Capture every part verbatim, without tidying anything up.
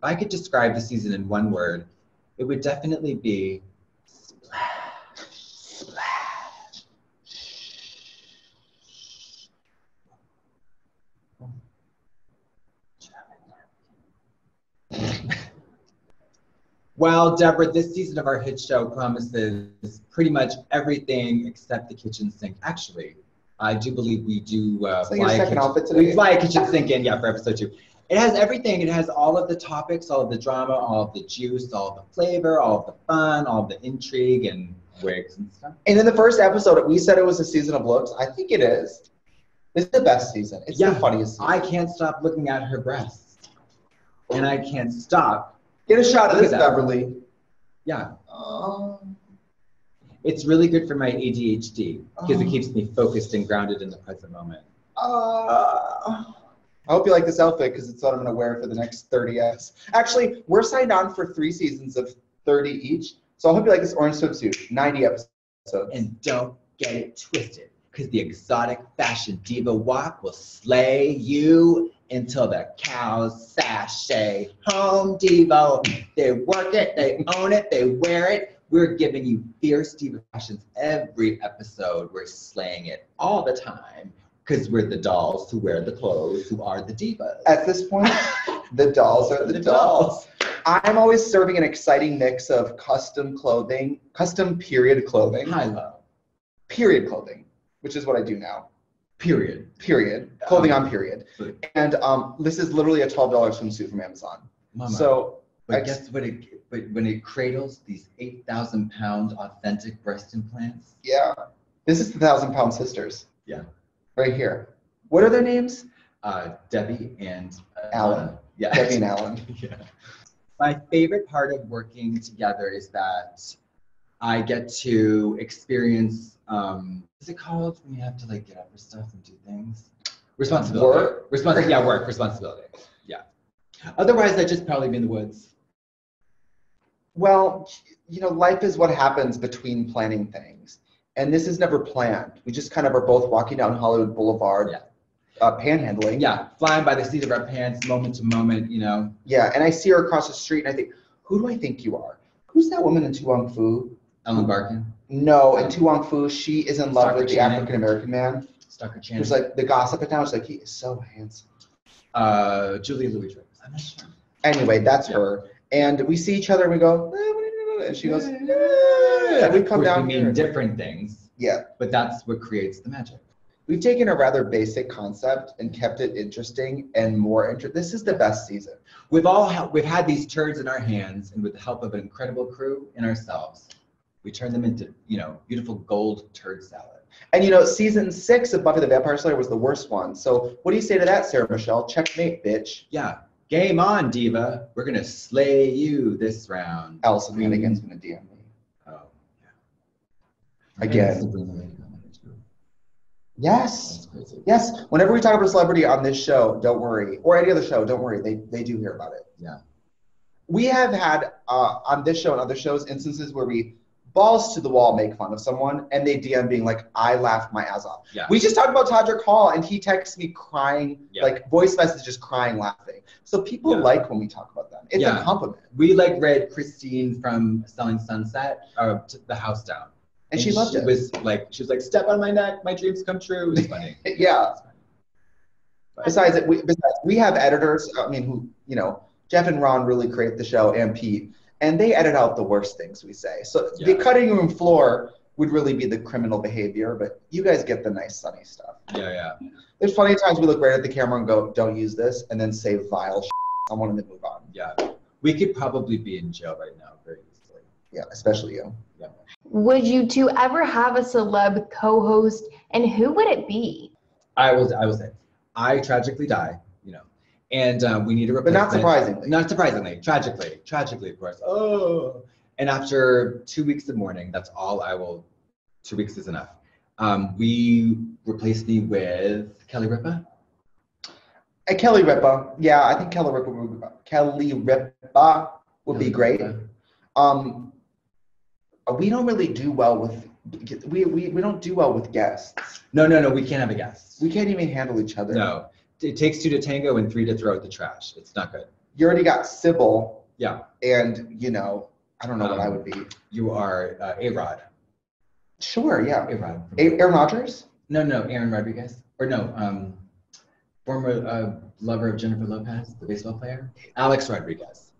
If I could describe the season in one word, it would definitely be splash, splash. Well, Deborah, this season of our hit show promises pretty much everything except the kitchen sink. Actually, I do believe we do uh, so fly, a kitchen, we fly a kitchen sink in, yeah, for episode two. It has everything. It has all of the topics, all of the drama, all of the juice, all of the flavor, all of the fun, all of the intrigue and wigs and stuff. And in the first episode, we said it was a season of looks. I think it is. It's the best season. It's yeah, the funniest season. I can't stop looking at her breasts. And I can't stop. Get a shot of this, Beverly. Yeah. Um, it's really good for my A D H D because um, it keeps me focused and grounded in the present moment. Uh... I hope you like this outfit because it's what I'm going to wear for the next thirty episodes. Actually, we're signed on for three seasons of thirty each. So I hope you like this orange swimsuit, ninety episodes. And don't get it twisted because the exotic fashion diva walk will slay you until the cows sashay home, Devo. They work it, they own it, they wear it. We're giving you fierce diva fashions every episode. We're slaying it all the time. Because we're the dolls who wear the clothes, who are the divas. At this point, the dolls are the, the dolls. dolls. I'm always serving an exciting mix of custom clothing, custom period clothing. I love. Period clothing, which is what I do now. Period. Period. Clothing um, on period. Food. And um, this is literally a twelve dollar swimsuit from Amazon. Mama, so, but I guess what it, but when it cradles these eight thousand pound authentic breast implants. Yeah. This is the one thousand pound sisters. Yeah. Right here. What are their names? Uh, Debbie and uh, Alan. Yeah. Debbie and Alan. Yeah. My favorite part of working together is that I get to experience, um, what's it called when you have to like get up for stuff and do things? Responsibility. Work? Responsi- yeah, work, responsibility. Yeah. Otherwise, I'd just probably be in the woods. Well, you know, life is what happens between planning things. And this is never planned. We just kind of are both walking down Hollywood Boulevard, yeah. uh, panhandling. Yeah, flying by the seat of our pants, moment to moment, you know. Yeah, and I see her across the street, and I think, who do I think you are? Who's that woman in Tu Wong Fu? Ellen Barkin. No, in Tu Wong Fu, she is in love Stalker with the Channing. African American man. Stalker Channing. There's like the gossip at now. She's like, he is so handsome. Uh, Julie Louis-Dreyfus. I'm not sure. Anyway, that's yeah. her. And we see each other, and we go, and she goes. And we come down we mean here different things. Yeah. But that's what creates the magic. We've taken a rather basic concept and kept it interesting and more interesting. This is the best season. We've all ha we've had these turds in our hands, and with the help of an incredible crew and ourselves, we turned them into, you know, beautiful gold turd salad. And you know, season six of Buffy the Vampire Slayer was the worst one. So what do you say to that, Sarah Michelle? Checkmate, bitch. Yeah. Game on, diva. We're gonna slay you this round. Allison Hannigan's gonna D M me. Again. Yes. Yes. Whenever we talk about a celebrity on this show, don't worry. Or any other show, don't worry. They, they do hear about it. Yeah. We have had, uh, on this show and other shows, instances where we balls to the wall make fun of someone, and they D M being like, I laughed my ass off. Yeah. We just talked about Todrick Hall, and he texts me crying, yeah. like voice messages crying, laughing. So people yeah. like when we talk about them. It's yeah. a compliment. We like read Christine from Selling Sunset, or The House Down. And, and she loved she it. Was like, she was like, step on my neck, my dreams come true. It was funny. yeah. But besides, it, we, besides, we have editors, I mean, who, you know, Jeff and Ron really create the show, and Pete, and they edit out the worst things we say. So yeah. the cutting room floor would really be the criminal behavior, but you guys get the nice, sunny stuff. Yeah, yeah. There's plenty of times we look right at the camera and go, don't use this, and then say vile shit to someone and then move on. Yeah. We could probably be in jail right now very easily. Yeah, especially you. Yeah. Would you two ever have a celeb co-host, and who would it be? I will. I will say, I tragically die, you know, and um, we need a replacement. But not surprisingly. Not surprisingly, tragically, tragically, of course. Oh, and after two weeks of mourning, that's all I will. Two weeks is enough. Um, we replaced me with Kelly Ripa. Uh, Kelly Ripa, yeah, I think Kelly Ripa would, Kelly Ripa would Kelly be great. Ripa. Um. We don't really do well with, we, we, we don't do well with guests. No, no, no, we can't have a guest. We can't even handle each other. No, it takes two to tango and three to throw out the trash. It's not good. you already got Sybil. Yeah. And, you know, I don't know um, what I would be. You are uh, A-Rod. Sure, yeah. A-Rod. A- Aaron Rodgers? No, no, Aaron Rodriguez. Or no, um, former uh, lover of Jennifer Lopez, the baseball player. Alex Rodriguez.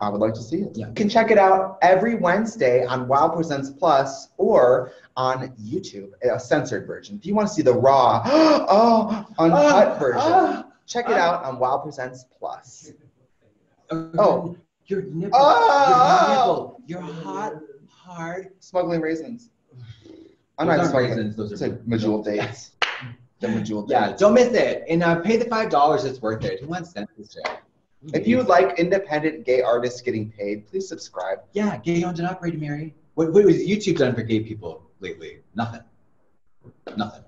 I would like to see it. Yeah. You can check it out every Wednesday on WOW Presents Plus or on YouTube, a censored version. If you want to see the raw, oh, uncut oh, version, oh, check it oh. out on WOW Presents Plus. Okay. Oh. Your nipple. Oh. Your nipple. Your hot, hard. Smuggling raisins. I'm those not smuggling raisins. Those it's are like medjool dates. The medjool yeah, dates. Don't miss it. And uh, pay the five dollars. It's worth it. Who wants that? If you like independent gay artists getting paid, please subscribe. Yeah, gay owned and operated, Mary. What, what has YouTube done for gay people lately? Nothing. Nothing.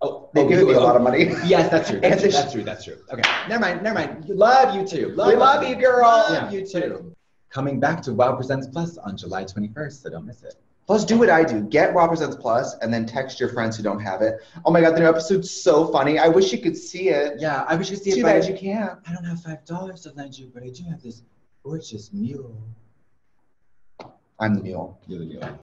Oh, they give me a lot of money. Yes, that's true. That's, true. that's true. That's true. Okay, never mind. Never mind. Love YouTube. Love we love you, girl. Love yeah. YouTube. Coming back to WOW Presents Plus on July twenty-first, so don't miss it. Plus, do what I do. Get WOW Presents Plus and then text your friends who don't have it. Oh my God, the new episode's so funny. I wish you could see it. Yeah, I wish you could see it. Too bad you can't. I don't have five dollars to lend you, but I do have this gorgeous mule. I'm the mule. You're the mule.